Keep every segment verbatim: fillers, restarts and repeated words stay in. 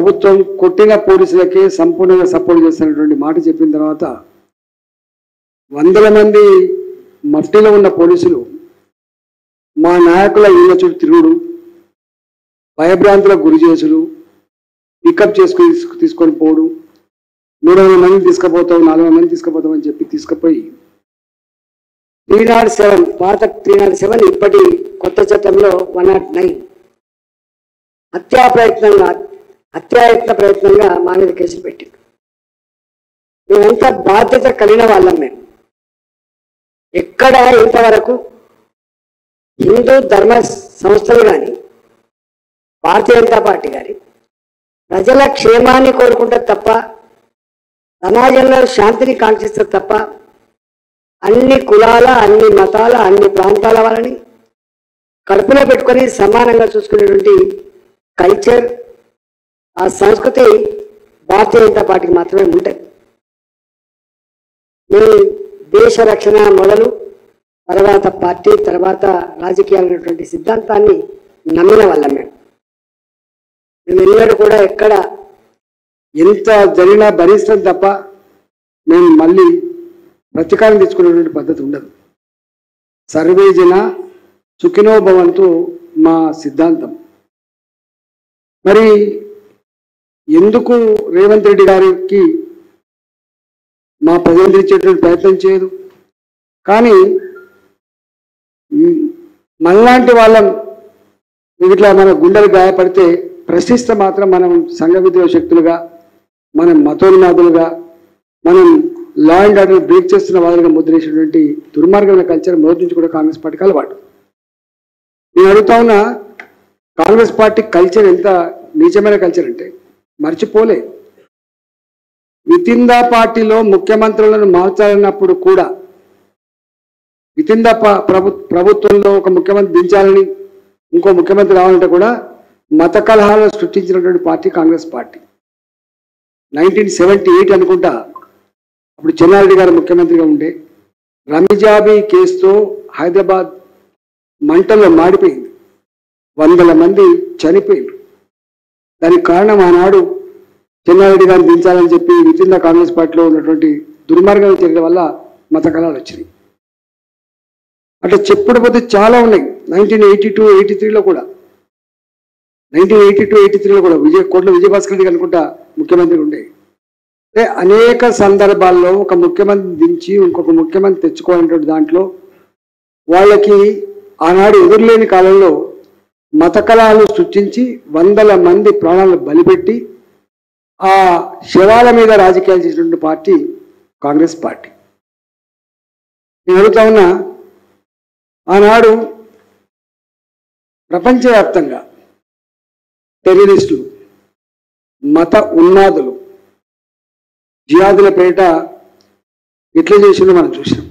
ప్రభుత్వం కొట్టిన పోలీసులకి సంపూర్ణంగా సపోర్ట్ చేస్తున్నటువంటి మాట చెప్పిన తర్వాత వందల మంది మఫ్టీలో ఉన్న పోలీసులు మా నాయకుల ఇళ్ల చుట్టూ తిరుగుడు భయభ్రాంతులకు గురి చేసులు పికప్ చేసుకుని తీసుకొని పోడు మూడు వందల మంది తీసుకుపోతావు నాలుగు వందల మంది తీసుకుపోతావు అని చెప్పి తీసుకుపోయి త్రీ నాట్ సెవెన్ పాత త్రీ నాట్ సెవెన్ ఇప్పటి కొత్త చట్టంలో వన్ నాట్ నైన్ హత్యా ప్రయత్నంగా హత్యాయత్న ప్రయత్నంగా మా మీద కేసులు పెట్టింది. మేమంతా బాధ్యత కలిగిన వాళ్ళం. మేము ఎక్కడ ఇంతవరకు హిందూ ధర్మ సంస్థలు కానీ భారతీయ జనతా పార్టీ కానీ ప్రజల క్షేమాన్ని కోరుకుంటారు తప్ప, సమాజంలో శాంతిని కాంక్షిస్తారు తప్ప, అన్ని కులాల అన్ని మతాల అన్ని ప్రాంతాల వాళ్ళని కడుపులో పెట్టుకొని సమానంగా చూసుకునేటువంటి కల్చర్ ఆ సంస్కృతి భారతీయ జనతా పార్టీకి మాత్రమే ఉంటాయి. మీ దేశ రక్షణ మొదలు తర్వాత పార్టీ తర్వాత రాజకీయాలైనటువంటి సిద్ధాంతాన్ని నమ్మిన వాళ్ళం. మేము మేము ఎన్నడూ కూడా ఎక్కడ ఎంత జరిగినా భరిస్తాం తప్ప మేము మళ్ళీ ప్రతీకారం తెచ్చుకునేటువంటి పద్ధతి ఉండదు. సర్వే జన సుఖినో భవంతు మా సిద్ధాంతం. మరి ఎందుకు రేవంత్ రెడ్డి గారికి మా ప్రజలందించేటువంటి ప్రయత్నం చేయదు? కానీ మనలాంటి వాళ్ళం ఇట్లా మన గుండెలు గాయపడితే ప్రశ్నిస్తే మాత్రం మనం సంఘ విద్రోహ శక్తులుగా, మనం మతోన్మాదులుగా, మనం లా అండ్ ఆర్డర్ బ్రేక్ చేస్తున్న వాళ్ళుగా ముద్రేసినటువంటి దుర్మార్గమైన కల్చర్ మొదటి నుంచి కూడా కాంగ్రెస్ పార్టీకి అలవాటు. నేను అడుగుతా ఉన్న కాంగ్రెస్ పార్టీ కల్చర్ ఎంత నిజమైన కల్చర్ అంటే మర్చిపోలే. వితిందా పార్టీలో ముఖ్యమంత్రులను మార్చాలన్నప్పుడు కూడా వితిందా ప్రభు ప్రభుత్వంలో ఒక ముఖ్యమంత్రి దించాలని ఇంకో ముఖ్యమంత్రి రావాలంటే కూడా మత కలహాలను సృష్టించినటువంటి party Congress party. Nineteen seventy eight అనుకుంటా అప్పుడు చెన్నారెడ్డి గారు ముఖ్యమంత్రిగా ఉండే రమిజాబీ కేసుతో హైదరాబాద్ మంటల్లో మాడిపోయింది. వందల మంది చనిపోయారు. దానికి కారణం ఆనాడు చెన్నారెడ్డి గారిని దించాలని చెప్పి వితింద కాంగ్రెస్ పార్టీలో ఉన్నటువంటి దుర్మార్గం చేయడం వల్ల మత కళలు వచ్చినాయి. అట్లా చెప్పుడుపోతే చాలా ఉన్నాయి. నైన్టీన్ ఎయిటీ టూ ఎయిటీ త్రీలో కూడా నైన్టీన్ ఎయిటీ టూ ఎయిటీ త్రీలో కూడా విజయ కోట్ల విజయభాస్కర్ రెడ్డి అనుకుంటా ముఖ్యమంత్రి ఉండే. అంటే అనేక సందర్భాల్లో ఒక ముఖ్యమంత్రి దించి ఇంకొక ముఖ్యమంత్రి తెచ్చుకోవాలనేటువంటి దాంట్లో వాళ్ళకి ఆనాడు ఎదురులేని కాలంలో మత కళలు సృష్టించి వందల మంది ప్రాణాలను బలిపెట్టి ఆ శవాల మీద రాజకీయాలు చేసినటువంటి పార్టీ కాంగ్రెస్ పార్టీ. నేను అడుగుతా ఉన్నా ఆనాడు ప్రపంచవ్యాప్తంగా టెర్రరిస్టులు, మత ఉన్మాదులు, జిహాదుల పేరిట ఎట్లా చేసిందో మనం చూసాం.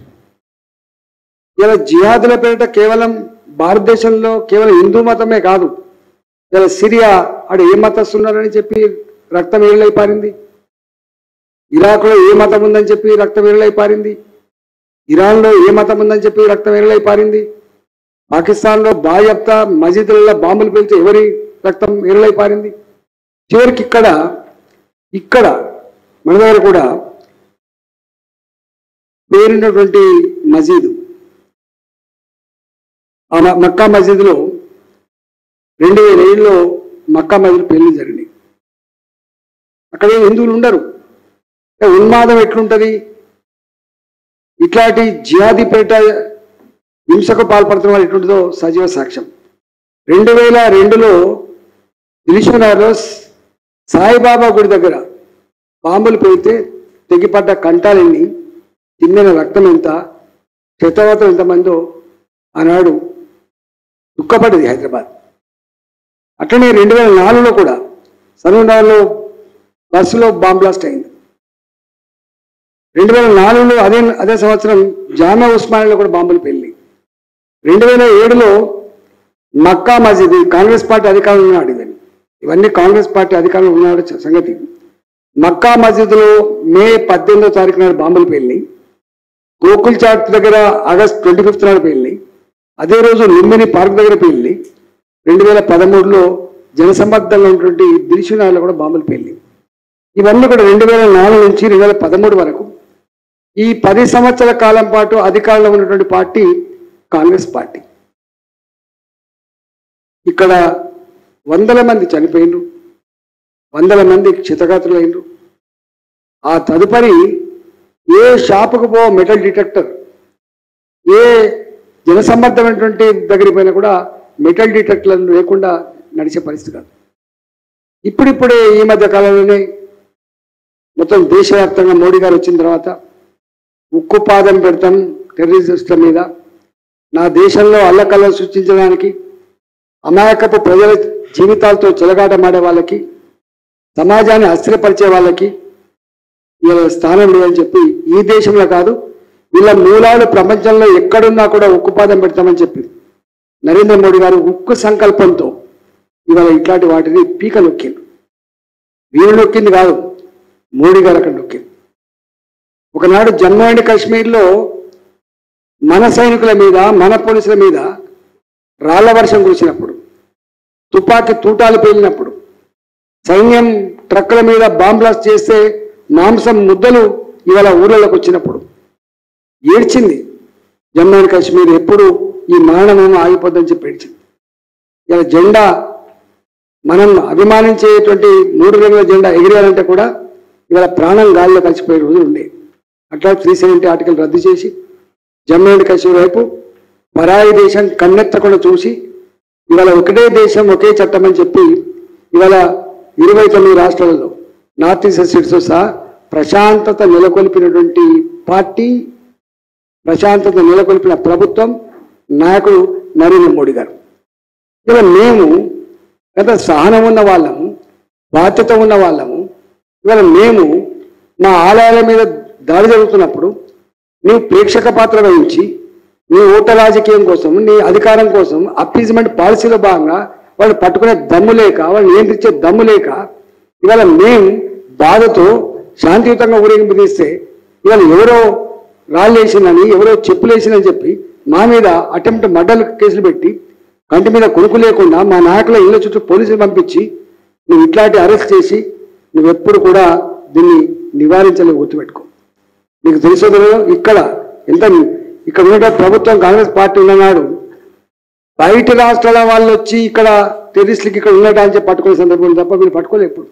ఇలా జిహాదుల పేరిట కేవలం భారతదేశంలో కేవలం హిందూ మతమే కాదు, ఇలా సిరియా ఆడ ఏ మతస్తున్నారని చెప్పి రక్తం ఏళ్ళై పారింది, ఇరాక్లో ఏ మతం ఉందని చెప్పి రక్తం ఏళ్ళై పారింది, ఇరాన్లో ఏ మతం ఉందని చెప్పి రక్తం ఏళ్ళై పారింది, పాకిస్తాన్లో బాయప్తా మసీదులలో బాంబులు పేల్చి ఎవరి రక్తం ఏళ్ళై పారింది. చివరికి ఇక్కడ ఇక్కడ మన దగ్గర కూడా పేరున్నటువంటి మసీదు ఆ మక్కా మసీదులో రెండు వేల ఏళ్ళలో మక్కా మసీదు పెళ్లి జరిగింది. అక్కడ హిందువులు ఉండరు. ఉన్మాదం ఎట్లుంటుంది? ఇట్లాంటి జిహాదీ పేట హింసకు పాల్పడుతున్న వాళ్ళు ఎట్లుంటుందో సజీవ సాక్ష్యం. రెండు వేల రెండులో దిల్షునగర్లో సాయిబాబా గుడి దగ్గర బాంబులు పెడితే తెగిపడ్డ కంఠాలన్నీ, తిన్న రక్తం ఎంత, క్షతగాత్రులు ఎంతమందో ఆనాడు దుఃఖపడ్డది హైదరాబాద్. అట్లనే రెండు వేల నాలుగులో కూడా సరూనగర్లో బస్సులో బాంబ్ బ్లాస్ట్ అయింది. రెండు వేల నాలుగులో అదే అదే సంవత్సరం జామా ఉస్మానియాలో కూడా బాంబులు పెళ్ళి. రెండు వేల ఏడులో మక్కా మసీద్ కాంగ్రెస్ పార్టీ అధికారంలో ఉన్నాడు. ఇవన్నీ ఇవన్నీ కాంగ్రెస్ పార్టీ అధికారంలో ఉన్నాడు సంగతి. మక్కా మసీదులో మే పద్దెనిమిదో తారీఖు నాడు బాంబులు పెళ్ళి, గోకుల్ చాట్ దగ్గర ఆగస్ట్ ట్వంటీ ఫిఫ్త్ నాడు పెళ్ళి, అదే రోజు లుంబిని పార్క్ దగ్గర పెళ్ళి, రెండు వేల పదమూడులో जनसंबद्धంగా దిల్షునాలో కూడా బాంబులు పేలి ఇవన్నీ కూడా రెండు వేల నాలుగు నుంచి రెండు వేల పదమూడు వరకు ఈ పది సంవత్సరాల కాలం పాటు అధికారంలో ఉన్నటువంటి పార్టీ కాంగ్రెస్ పార్టీ. ఇక్కడ వందల మంది చనిపోయినారు, వందల మంది క్షతగాత్రులైనారు. ఆ తదుపరి ఏ షాపుకు పో మెటల్ డిటెక్టర్ ఏ జనసంబద్ధమైనటువంటి దగ్గరికి పోయినా కూడా మెటల్ డిటెక్టర్లను లేకుండా నడిచే పరిస్థితి కాదు. ఇప్పుడిప్పుడే ఈ మధ్య కాలంలోనే మొత్తం దేశవ్యాప్తంగా మోడీ గారు వచ్చిన తర్వాత ఉక్కు పాదం పెడతాం టెర్రరిస్టుల మీద, నా దేశంలో అల్లకల్లం సృష్టించడానికి అమాయకపు ప్రజల జీవితాలతో చెలగాటమాడే వాళ్ళకి సమాజాన్ని ఆశ్చర్యపరిచే వాళ్ళకి వీళ్ళ స్థానం లేదని చెప్పి ఈ దేశంలో కాదు వీళ్ళ మూలాలు ప్రపంచంలో ఎక్కడున్నా కూడా ఉక్కుపాదం పెడతామని చెప్పి నరేంద్ర మోడీ గారు ఉక్కు సంకల్పంతో ఇవాళ ఇట్లాంటి వాటిని పీక నొక్కింది. వీళ్ళు నొక్కింది కాదు, మోడీ గారు అక్కడ నొక్కింది. ఒకనాడు జమ్మూ అండ్ కాశ్మీర్లో మన సైనికుల మీద మన పోలీసుల మీద రాళ్ల వర్షం కురిసినప్పుడు, తుపాకీ తూటాలు పేలినప్పుడు, సైన్యం ట్రక్కుల మీద బాంబ్లాస్ట్ చేస్తే మాంసం ముద్దలు ఇవాళ ఊళ్ళలోకి వచ్చినప్పుడు ఏడ్చింది జమ్మూ అండ్ కాశ్మీర్. ఎప్పుడు ఈ మరణమేమో ఆగిపోద్దని చెప్పి ఏడ్చింది. ఇలా జెండా మనం అభిమానించేటువంటి మూడు రంగుల జెండా ఎగిరేయాలంటే కూడా ఇవాళ ప్రాణం గాల్లో కలిసిపోయే రోజులు ఉండేవి. అట్లా త్రీ సెవెంటీ ఆర్టికల్ రద్దు చేసి జమ్మూ అండ్ కాశ్మీర్ వైపు పరాయి దేశం కన్నెత్తకుండా చూసి ఇవాళ ఒకటే దేశం ఒకే చట్టం అని చెప్పి ఇవాళ ఇరవై తొమ్మిది రాష్ట్రాలలో నార్త్ ఈస్ట్ స్టేట్స్తో సహా ప్రశాంతత నెలకొల్పినటువంటి పార్టీ, ప్రశాంతత నెలకొల్పిన ప్రభుత్వం, నాయకుడు నరేంద్ర మోడీ గారు. ఇవాళ మేము గత సహనం ఉన్న వాళ్ళము, బాధ్యత ఉన్న వాళ్ళము, ఇవాళ మేము మా ఆలయాల మీద దాడి జరుగుతున్నప్పుడు నీవు ప్రేక్షక పాత్ర వహించి నీ ఓట రాజకీయం కోసం నీ అధికారం కోసం అప్పీజ్మెంట్ పాలసీలో భాగంగా వాళ్ళు పట్టుకునే దమ్ము లేక వాళ్ళు నియంత్రించే దమ్ము లేక ఇవాళ మేము బాధతో శాంతియుతంగా ఊరేగింపు తీస్తే ఇవాళ ఎవరో రాళ్ళు వేసిందని ఎవరో చెప్పులు వేసిందని చెప్పి మా మీద అటెంప్ట్ మర్డర్ కేసులు పెట్టి కంటి మీద కొనుక్కు లేకుండా మా నాయకుల ఇళ్ళ చుట్టూ పోలీసులు పంపించి నువ్వు ఇట్లాంటి అరెస్ట్ చేసి నువ్వెప్పుడు కూడా దీన్ని నివారించలే గుర్తుపెట్టుకో. నీకు తెలుసు ఇక్కడ ఎంత ఇక్కడ ఉన్న ప్రభుత్వం కాంగ్రెస్ పార్టీ ఉన్ననాడు బయట రాష్ట్రాల వాళ్ళు వచ్చి ఇక్కడ టెర్రరిస్టులకి ఇక్కడ ఉన్నట్టు అని చెప్పి పట్టుకునే సందర్భం తప్ప వీళ్ళు పట్టుకోలేప్పుడు.